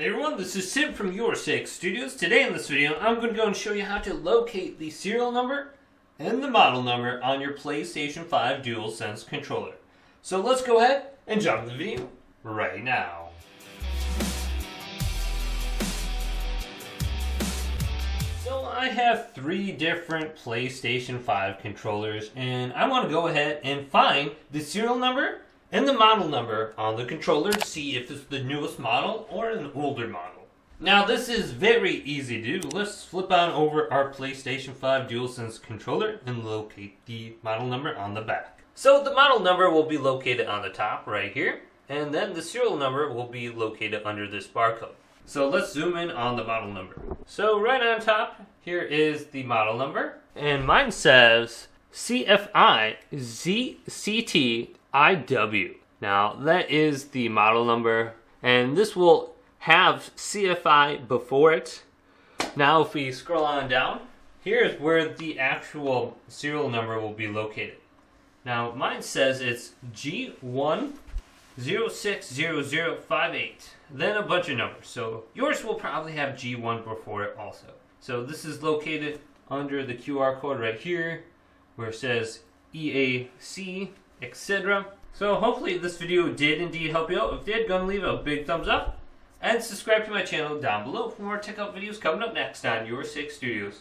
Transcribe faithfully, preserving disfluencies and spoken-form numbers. Hey everyone, this is Sid from Your Six Studios. Today in this video, I'm going to go and show you how to locate the serial number and the model number on your PlayStation five DualSense controller. So let's go ahead and jump into the video right now. So I have three different PlayStation five controllers and I want to go ahead and find the serial number and the model number on the controller to see if it's the newest model or an older model. Now this is very easy to do. Let's flip on over our PlayStation five DualSense controller and locate the model number on the back. So the model number will be located on the top right here, and then the serial number will be located under this barcode. So let's zoom in on the model number. So right on top, here is the model number, and mine says C F I Z C T I W. Now that is the model number, and this will have C F I before it. Now if we scroll on down, here's where the actual serial number will be located. Now mine says it's G one zero six zero zero five eight, then a bunch of numbers, so yours will probably have G one before it also. So this is located under the Q R code right here where it says E A C, et cetera. So hopefully this video did indeed help you out. If it did, go and leave a big thumbs up and subscribe to my channel down below for more tech out videos coming up next on Your Six Studios.